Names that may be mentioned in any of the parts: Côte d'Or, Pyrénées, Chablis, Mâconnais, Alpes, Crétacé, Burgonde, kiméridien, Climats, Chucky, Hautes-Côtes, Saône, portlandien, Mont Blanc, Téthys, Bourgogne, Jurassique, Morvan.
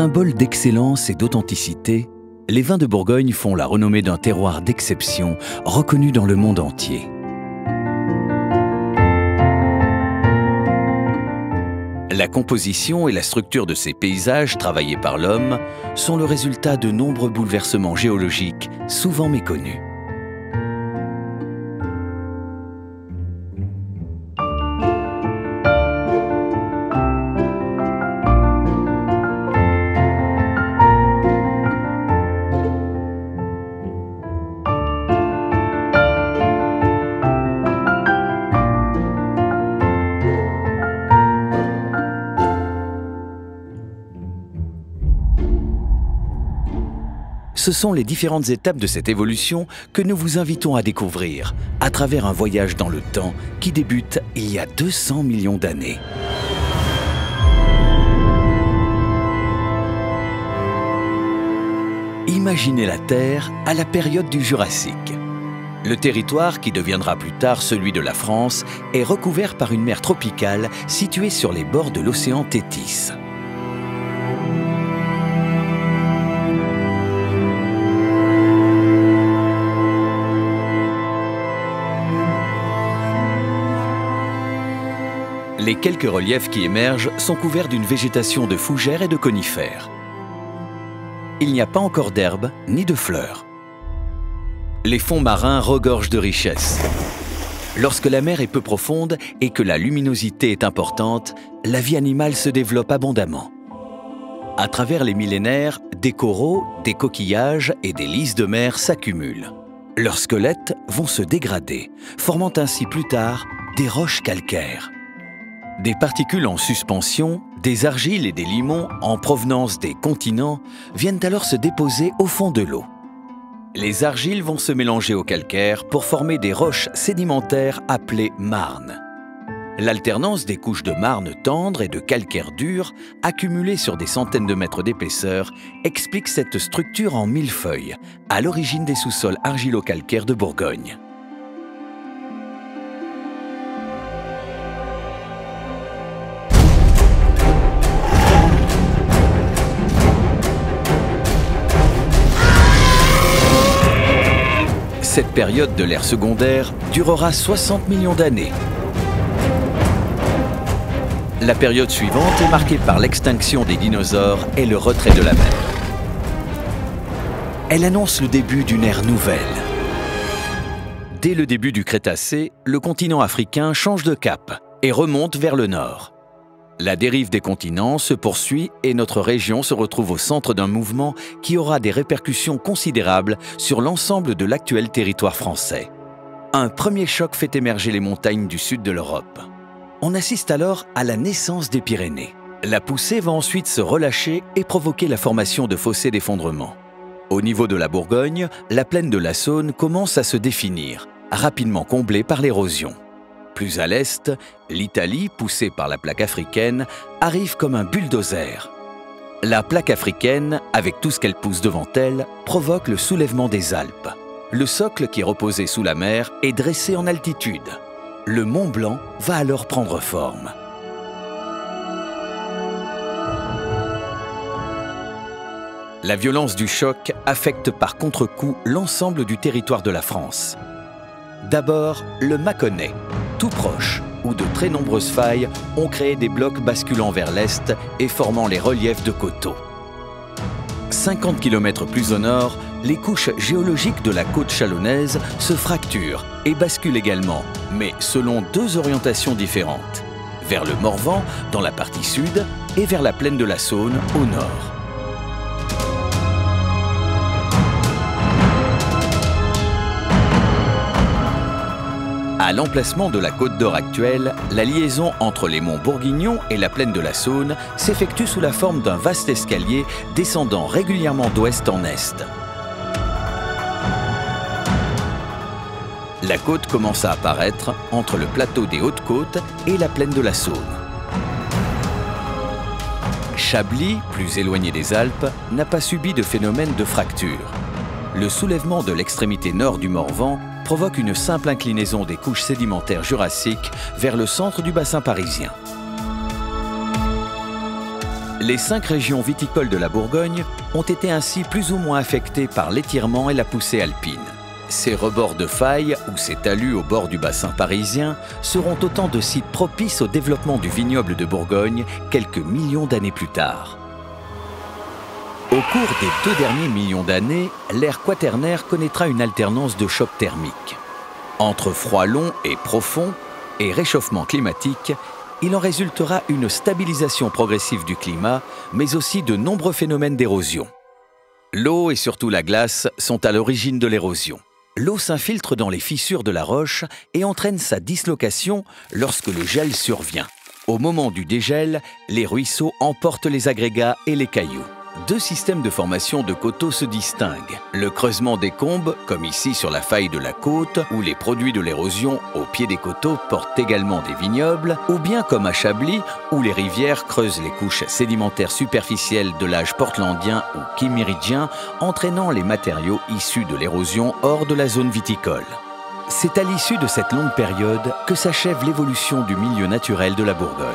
Symbole d'excellence et d'authenticité, les vins de Bourgogne font la renommée d'un terroir d'exception reconnu dans le monde entier. La composition et la structure de ces paysages travaillés par l'homme sont le résultat de nombreux bouleversements géologiques souvent méconnus. Ce sont les différentes étapes de cette évolution que nous vous invitons à découvrir à travers un voyage dans le temps qui débute il y a 200 millions d'années. Imaginez la Terre à la période du Jurassique. Le territoire, qui deviendra plus tard celui de la France, est recouvert par une mer tropicale située sur les bords de l'océan Téthys. Les quelques reliefs qui émergent sont couverts d'une végétation de fougères et de conifères. Il n'y a pas encore d'herbe ni de fleurs. Les fonds marins regorgent de richesses. Lorsque la mer est peu profonde et que la luminosité est importante, la vie animale se développe abondamment. À travers les millénaires, des coraux, des coquillages et des lices de mer s'accumulent. Leurs squelettes vont se dégrader, formant ainsi plus tard des roches calcaires. Des particules en suspension, des argiles et des limons en provenance des continents viennent alors se déposer au fond de l'eau. Les argiles vont se mélanger au calcaire pour former des roches sédimentaires appelées marnes. L'alternance des couches de marne tendre et de calcaire dur, accumulées sur des centaines de mètres d'épaisseur, explique cette structure en millefeuille, à l'origine des sous-sols argilo-calcaires de Bourgogne. Cette période de l'ère secondaire durera 60 millions d'années. La période suivante est marquée par l'extinction des dinosaures et le retrait de la mer. Elle annonce le début d'une ère nouvelle. Dès le début du Crétacé, le continent africain change de cap et remonte vers le nord. La dérive des continents se poursuit et notre région se retrouve au centre d'un mouvement qui aura des répercussions considérables sur l'ensemble de l'actuel territoire français. Un premier choc fait émerger les montagnes du sud de l'Europe. On assiste alors à la naissance des Pyrénées. La poussée va ensuite se relâcher et provoquer la formation de fossés d'effondrement. Au niveau de la Bourgogne, la plaine de la Saône commence à se définir, rapidement comblée par l'érosion. Plus à l'est, l'Italie, poussée par la plaque africaine, arrive comme un bulldozer. La plaque africaine, avec tout ce qu'elle pousse devant elle, provoque le soulèvement des Alpes. Le socle qui reposait sous la mer est dressé en altitude. Le Mont Blanc va alors prendre forme. La violence du choc affecte par contre-coup l'ensemble du territoire de la France. D'abord, le Mâconnais, tout proche, où de très nombreuses failles ont créé des blocs basculant vers l'est et formant les reliefs de coteaux. 50 km plus au nord, les couches géologiques de la côte chalonnaise se fracturent et basculent également, mais selon deux orientations différentes, vers le Morvan, dans la partie sud, et vers la plaine de la Saône, au nord. À l'emplacement de la Côte d'Or actuelle, la liaison entre les monts bourguignons et la plaine de la Saône s'effectue sous la forme d'un vaste escalier descendant régulièrement d'ouest en est. La côte commence à apparaître entre le plateau des Hautes-Côtes et la plaine de la Saône. Chablis, plus éloigné des Alpes, n'a pas subi de phénomène de fracture. Le soulèvement de l'extrémité nord du Morvan provoque une simple inclinaison des couches sédimentaires jurassiques vers le centre du bassin parisien. Les 5 régions viticoles de la Bourgogne ont été ainsi plus ou moins affectées par l'étirement et la poussée alpine. Ces rebords de faille ou ces talus au bord du bassin parisien seront autant de sites propices au développement du vignoble de Bourgogne quelques millions d'années plus tard. Au cours des 2 derniers millions d'années, l'ère quaternaire connaîtra une alternance de chocs thermiques. Entre froid long et profond et réchauffement climatique, il en résultera une stabilisation progressive du climat, mais aussi de nombreux phénomènes d'érosion. L'eau et surtout la glace sont à l'origine de l'érosion. L'eau s'infiltre dans les fissures de la roche et entraîne sa dislocation lorsque le gel survient. Au moment du dégel, les ruisseaux emportent les agrégats et les cailloux. 2 systèmes de formation de coteaux se distinguent. Le creusement des combes, comme ici sur la faille de la côte, où les produits de l'érosion au pied des coteaux portent également des vignobles, ou bien comme à Chablis, où les rivières creusent les couches sédimentaires superficielles de l'âge portlandien ou kiméridien, entraînant les matériaux issus de l'érosion hors de la zone viticole. C'est à l'issue de cette longue période que s'achève l'évolution du milieu naturel de la Bourgogne.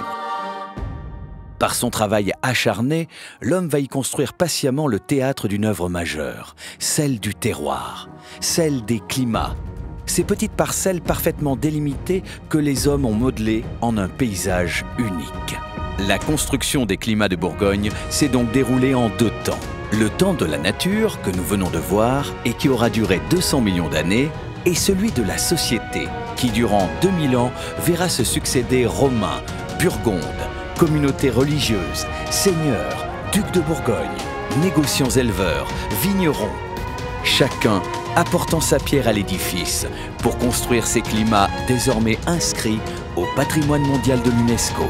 Par son travail acharné, l'homme va y construire patiemment le théâtre d'une œuvre majeure, celle du terroir, celle des climats, ces petites parcelles parfaitement délimitées que les hommes ont modelées en un paysage unique. La construction des climats de Bourgogne s'est donc déroulée en 2 temps. Le temps de la nature que nous venons de voir et qui aura duré 200 millions d'années, et celui de la société qui, durant 2000 ans, verra se succéder Romains, Burgondes, communautés religieuses, seigneurs, ducs de Bourgogne, négociants éleveurs, vignerons, chacun apportant sa pierre à l'édifice pour construire ces climats désormais inscrits au patrimoine mondial de l'UNESCO.